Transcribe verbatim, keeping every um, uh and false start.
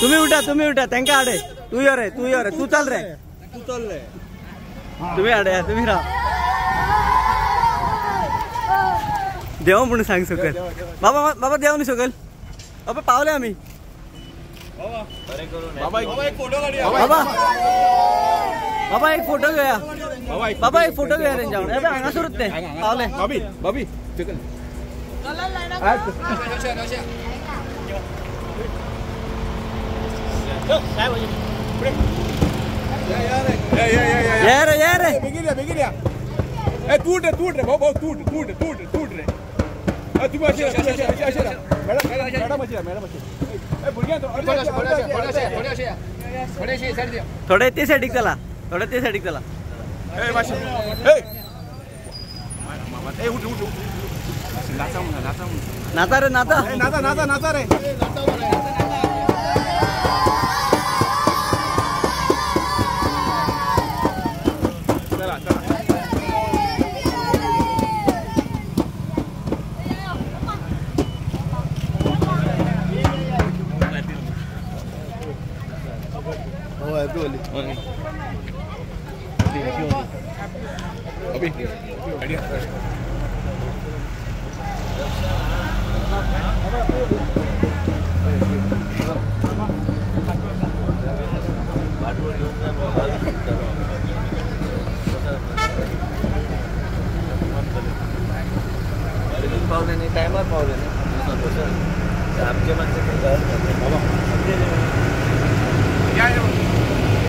तुम्ही उठा तुम्ही उठा तेंका आडे तू यो रे तू यो रे तू चल रे तू चल रे तुम्ही आडे तुम्ही राहा देव म्हणून सांग सकल बाबा बाबा देव नाही सकल अबे पावले आम्ही बाबा बाबा एक फोटो काढूया बाबा बाबा एक फोटो घ्या बाबा एक फोटो घ्या रे जाऊन अबे हांगा सुरुत ते पावले बॉबी बॉबी सकल चला लाईना रोशा रोशा थोड़े ते साइडिक चला थोड़े ते साइडिक चला नाता रे नाता नाता नाता नाता रे अभी आइडिया टाइमर पावले आपके मन से